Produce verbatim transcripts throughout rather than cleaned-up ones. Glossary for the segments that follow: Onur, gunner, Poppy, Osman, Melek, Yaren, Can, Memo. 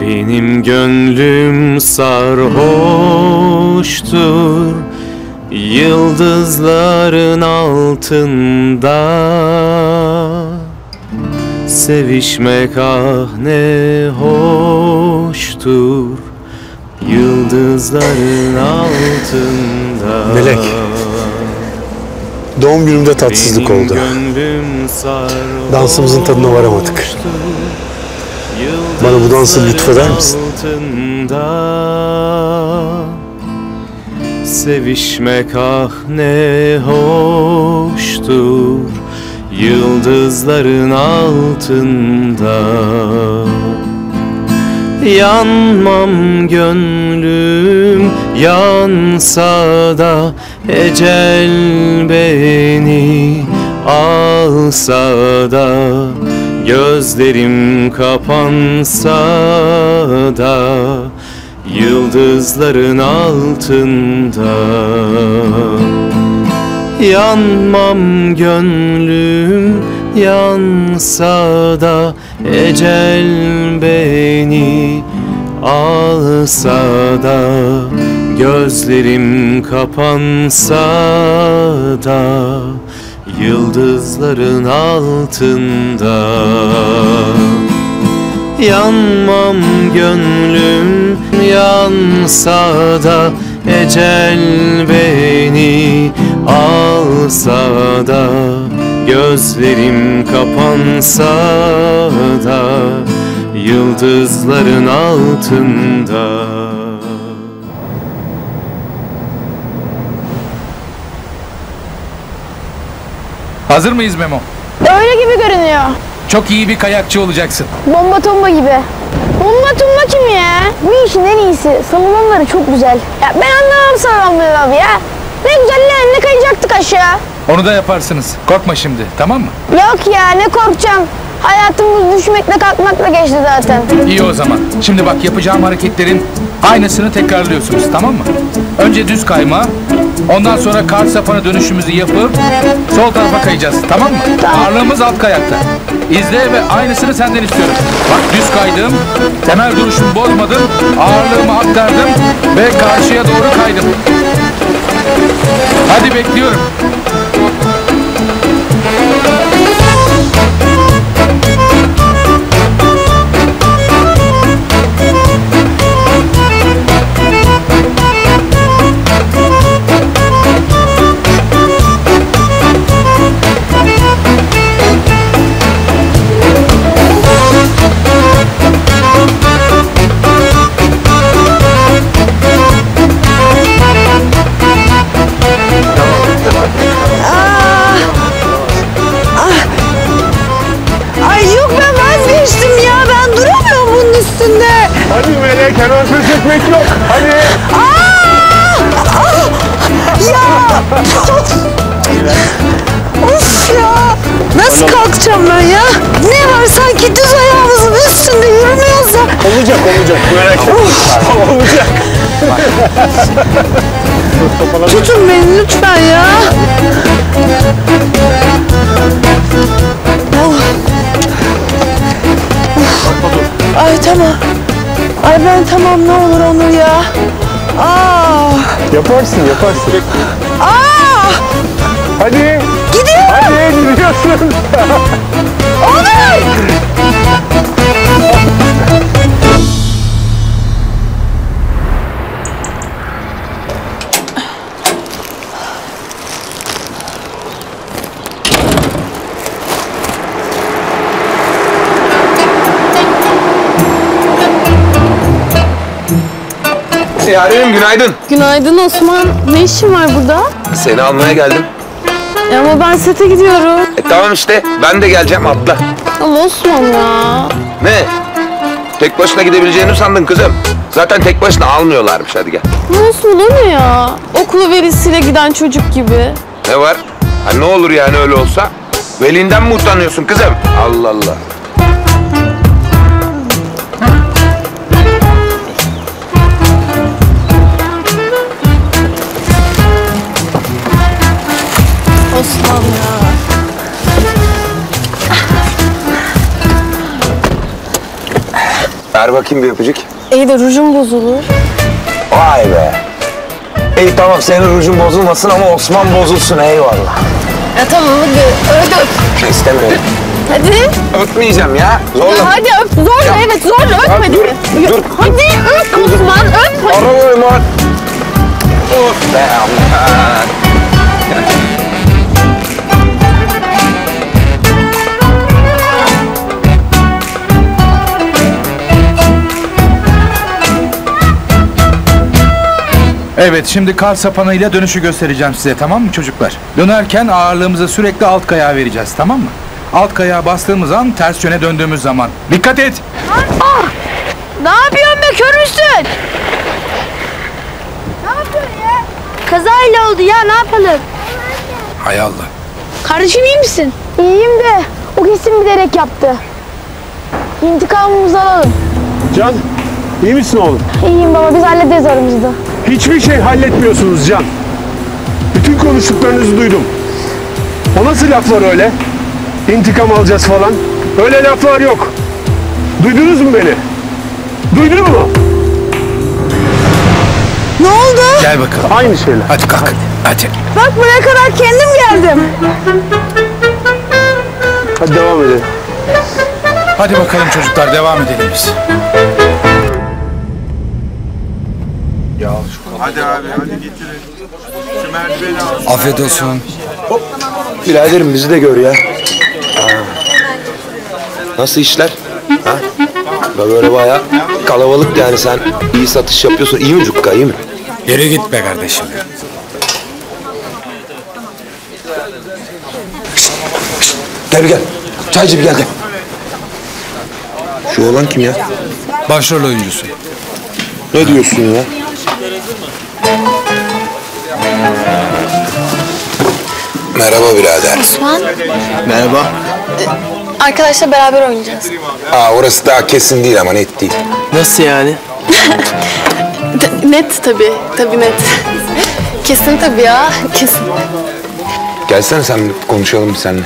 Benim gönlüm sarhoştur yıldızların altında. Sevişmek ah ne hoştur yıldızların altında. Melek, doğum günümde tatsızlık oldu. Dansımızın tadına varamadık. Bana bu dansı lütfeder misin? Sevişmek ah ne hoştur yıldızların altında. Yanmam gönlüm, yansa da ecel beni alsa da, gözlerim kapansa da yıldızların altında. Yanmam gönlüm, yansa da ecel beni alsa da, gözlerim kapansa da yıldızların altında. Yanmam gönlüm, yansa da ecel beni alsa da, gözlerim kapansa da yıldızların altında. Hazır mıyız Memo? Öyle gibi görünüyor. Çok iyi bir kayakçı olacaksın. Bomba tomba gibi. Bomba tomba kim ya? Bu işin en iyisi. Salonları çok güzel. Ya ben anlamam salonları abi ya. Ne güzel ne kayacaktık aşağı. Onu da yaparsınız. Korkma şimdi, tamam mım? Yok ya, ne korkacağım. Hayatımız düşmekle kalkmakla geçti zaten. İyi o zaman. Şimdi bak, yapacağım hareketlerin aynısını tekrarlıyorsunuz, tamam mı? Önce düz kayma, ondan sonra kar sapana dönüşümüzü yapıp sol tarafa kayacağız, tamam mı? Tamam. Ağırlığımız alt kayakta. İzle ve aynısını senden istiyorum. Bak, düz kaydım, temel duruşumu bozmadım, ağırlığımı aktardım ve karşıya doğru kaydım. Hadi bekliyorum. Yok, hadi. Aa! Aa! Ya! Of ya! Nasıl kalkacağım ben ya? Ne var sanki düz ayağımızın üstünde yürümüyoruz ya. Olacak, olacak. Merak etme. Olacak. Tutun beni lütfen ya. Ay tamam. Ay ben tamam, ne olur Onur ya. Aa! Yaparsın, yaparsın. Aa! Hadi. Gidiyorum. Hadi gidiyorsun. Onur! Yarenim, günaydın. Günaydın Osman. Ne işin var burada? Seni almaya geldim. E ama ben sete gidiyorum. E tamam işte, ben de geleceğim, atla. Ama Osman ya. Ne? Tek başına gidebileceğini sandın kızım. Zaten tek başına almıyorlarmış, hadi gel. Ama Osman o ne ya? Okulu verisiyle giden çocuk gibi. Ne var? Ha, ne olur yani öyle olsa? Velinden mi utanıyorsun kızım? Allah Allah. Osman ya. Ver bakayım bir öpücük. İyi de rujum bozulur. Vay be. İyi tamam, senin rujun bozulmasın ama Osman bozulsun, eyvallah. Ya tamam hadi öyle öp. Şey istemiyorum. Hadi. Öpmeyeceğim ya. Zorla. Ya hadi öp. Zorla ya. Evet zorla öpme. Öp, dur dur. Dur. Hadi öp dur. Osman öp. Arama Osman. Öp be aman. Evet, şimdi kar sapanıyla dönüşü göstereceğim size, tamam mı çocuklar? Dönerken ağırlığımızı sürekli alt kayağa vereceğiz, tamam mı? Alt kayağa bastığımız an, ters yöne döndüğümüz zaman. Dikkat et! Ah! Ne yapıyorsun be, kör müsün? Ne yapıyorsun ya? Kazayla oldu ya, ne yapalım? Hay Allah! Kardeşim iyi misin? İyiyim de, o kesin bilerek yaptı. İntikamımızı alalım. Can, iyi misin oğlum? İyiyim baba, biz hallederiz aramızda. Hiçbir şey halletmiyorsunuz Can. Bütün konuştuklarınızı duydum. O nasıl laflar öyle? İntikam alacağız falan. Öyle laflar yok. Duydunuz mu beni? Duydun mu? Ne oldu? Gel bakalım. Aynı şeyler. Hadi kalk. Hadi. Hadi. Bak buraya kadar kendim geldim. Hadi devam edelim. Hadi bakalım çocuklar, devam edelim biz. Ya, hadi abi, hadi getirin. Şu merdiveni al. Afiyet olsun. Hop, biraderim bizi de gör ya. Aa. Nasıl işler? Ha? Böyle bayağı kalabalık yani, sen iyi satış yapıyorsun. İyi mi Cukka, iyi mi? Yere git be kardeşim. Şşt, şşt. Gel bir gel. Çaycı bir gel gel. Şu olan kim ya? Başrol oyuncusu. Ne diyorsun ya? Merhaba birader. Osman. Merhaba. Ee, arkadaşla beraber oynayacağız. Aa, orası daha kesin değil ama net değil. Nasıl yani? Net tabii, tabii net. Kesin tabii ya, kesin. Gelsene sen, konuşalım biz seninle.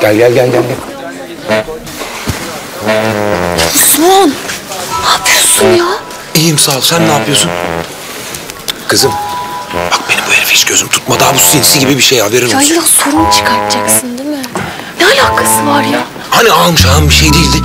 Gel gel gel gel. Osman, ne yapıyorsun ya? İyiyim sağ ol, sen ne yapıyorsun? Kızım, bak benim bu herifi hiç gözüm tutma. Daha bu sinsi gibi bir şey, haberin olsun. Ya illa sorun çıkartacaksın değil mi? Ne alakası var ya? Hani ağam şahım bir şey değildi.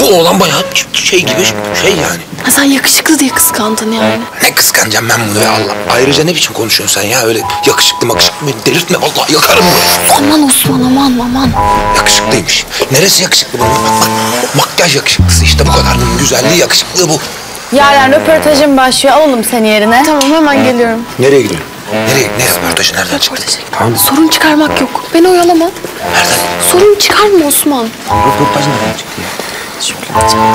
Bu oğlan bayağı şey gibi şey yani. Ha, sen yakışıklı diye kıskandın yani. Ne kıskanacağım ben bunu ya Allah. Ayrıca ne biçim konuşuyorsun sen ya? Öyle yakışıklı makışıklı beni delirtme. Vallahi yakarım bunu. Aman Osman, aman aman. Yakışıklıymış. Neresi yakışıklı bunun? Bak bak. Makyaj yakışıklısı işte, bu kadar. Bunun güzelliği, yakışıklığı bu. Yarın röportajım başlıyor, alalım seni yerine. Tamam, hemen geliyorum. Nereye gidiyorsun? Nereye? Ne röportajı? Nereden çıktı? Tamam. Sorun çıkarmak yok. Beni oyalama. Nereden? Sorun çıkarma Osman. Röportaj nereden çıktı ya? Şöyle açalım.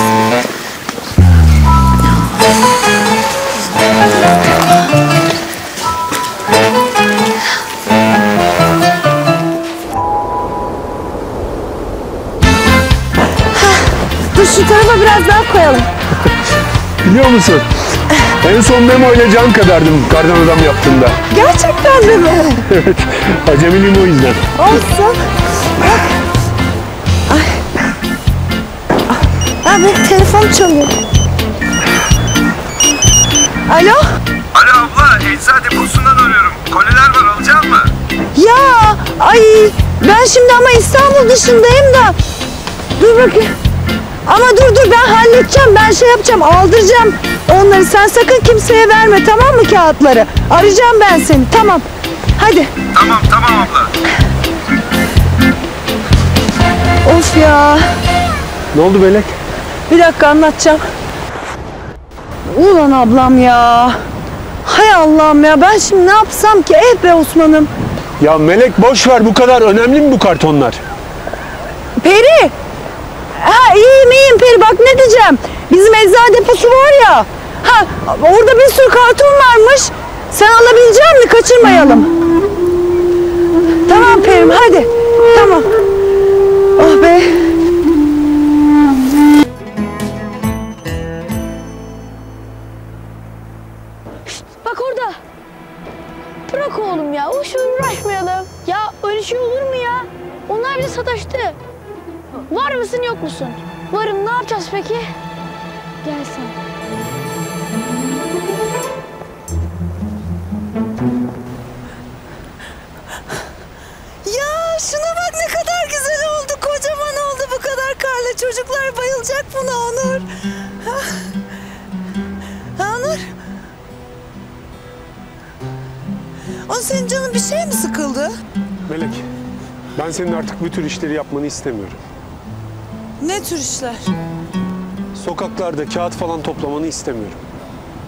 Dur şu tarafa biraz daha koyalım. Biliyor musun? En son Memo ile Can kadardım kardan adam yaptığında. Gerçekten de mi? Evet. Acemiliğim o yüzden. Olsun. Ay. Abi telefon çalıyor. Alo? Alo abla, eczacı deposundan arıyorum. Koliler var, alacak mı? Ya ay ben şimdi ama İstanbul dışındayım da. Dur bakayım. Ama dur dur, ben halledeceğim, ben şey yapacağım, aldıracağım onları. Sen sakın kimseye verme, tamam mı kağıtları? Arayacağım ben seni, tamam. Hadi. Tamam tamam abla. Of ya. Ne oldu Melek? Bir dakika anlatacağım. Ulan ablam ya. Hay Allah'ım ya, ben şimdi ne yapsam ki? Eh be Osman'ım. Ya Melek boş ver, bu kadar önemli mi bu kartonlar? Peri. Ha iyiyim iyiyim Peri, bak ne diyeceğim. Bizim eczacı deposu var ya. Ha orada bir sürü karton varmış. Sen alabileceğin mi? Kaçırmayalım. Tamam Perim, hadi. Tamam. Oh be. Şişt, bak orada. Bırak oğlum ya. O işe uğraşmayalım. Ya öyle şey olur mu ya? Onlar bile sataştı. Var mısın, yok musun? Varım, ne yapacağız peki? Gel sen. Ya şuna bak, ne kadar güzel oldu. Kocaman oldu bu kadar karla. Çocuklar bayılacak buna Onur. Onur. O senin canın bir şey mi sıkıldı? Melek, ben senin artık bu tür işleri yapmanı istemiyorum. Ne tür işler? Sokaklarda kağıt falan toplamanı istemiyorum.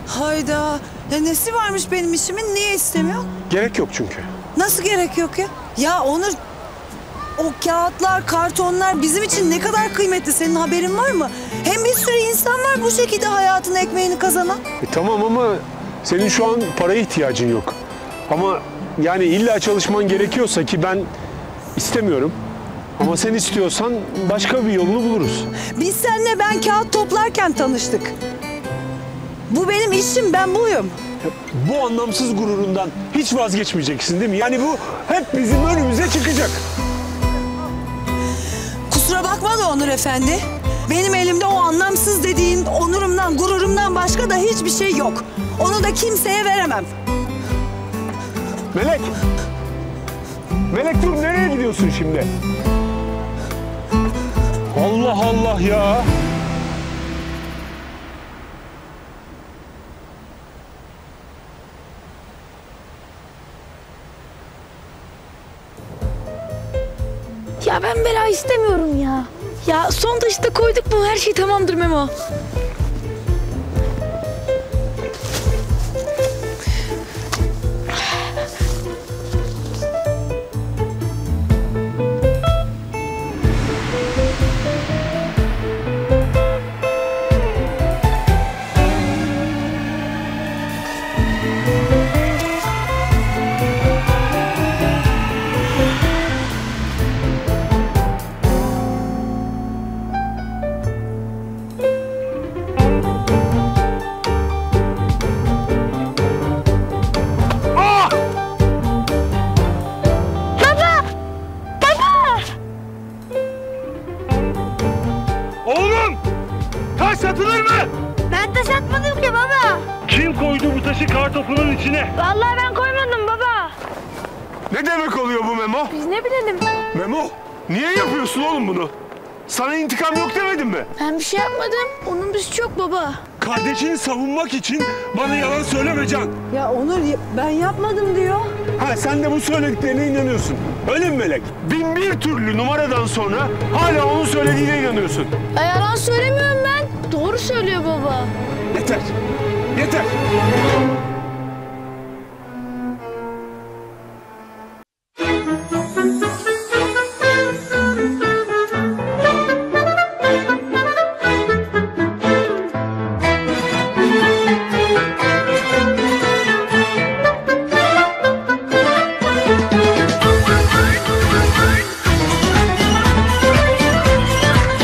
Hayda! Ya nesi varmış benim işimin? Niye istemiyor? Gerek yok çünkü. Nasıl gerek yok ya? Ya Onur, o kağıtlar, kartonlar bizim için ne kadar kıymetli. Senin haberin var mı? Hem bir sürü insan var bu şekilde hayatın ekmeğini kazanan. E tamam ama senin şu an paraya ihtiyacın yok. Ama yani illa çalışman gerekiyorsa ki ben istemiyorum. Ama sen istiyorsan başka bir yolunu buluruz. Biz seninle ben kağıt toplarken tanıştık. Bu benim işim, ben buyum. Bu anlamsız gururundan hiç vazgeçmeyeceksin değil mi? Yani bu hep bizim önümüze çıkacak. Kusura bakma da Onur Efendi. Benim elimde o anlamsız dediğin onurumdan, gururumdan başka da hiçbir şey yok. Onu da kimseye veremem. Melek! Melek dur, nereye gidiyorsun şimdi? Allah Allah ya! Ya ben bela istemiyorum ya. Ya son taşı da koyduk mu her şey tamamdır Memo. Bir şey yapmadım. Onun bizi çok baba. Kardeşini savunmak için bana yalan söyleme Can. Ya Onur, ben yapmadım diyor. Ha, sen de bu söylediklerine inanıyorsun. Öyle mi Melek? Bin bir türlü numaradan sonra hala onun söylediğine inanıyorsun. Ya yalan söylemiyorum ben. Doğru söylüyor baba. Yeter. Yeter.